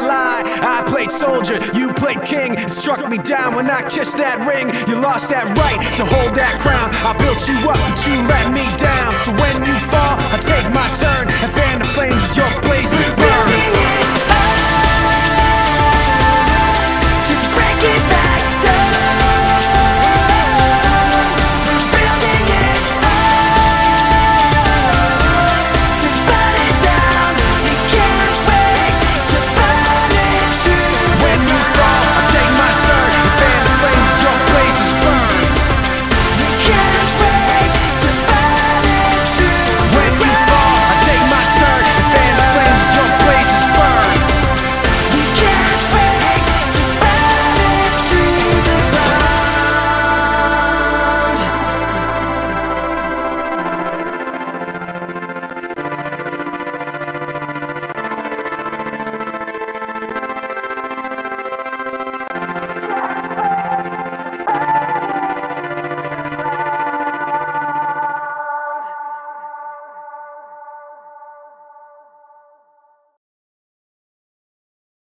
that lie. I played soldier, you played king. It struck me down when I kissed that ring. You lost that right to hold that crown. I built you up, but you let me down. So when you fall, I take my turn and fan the flames as your blazes burn.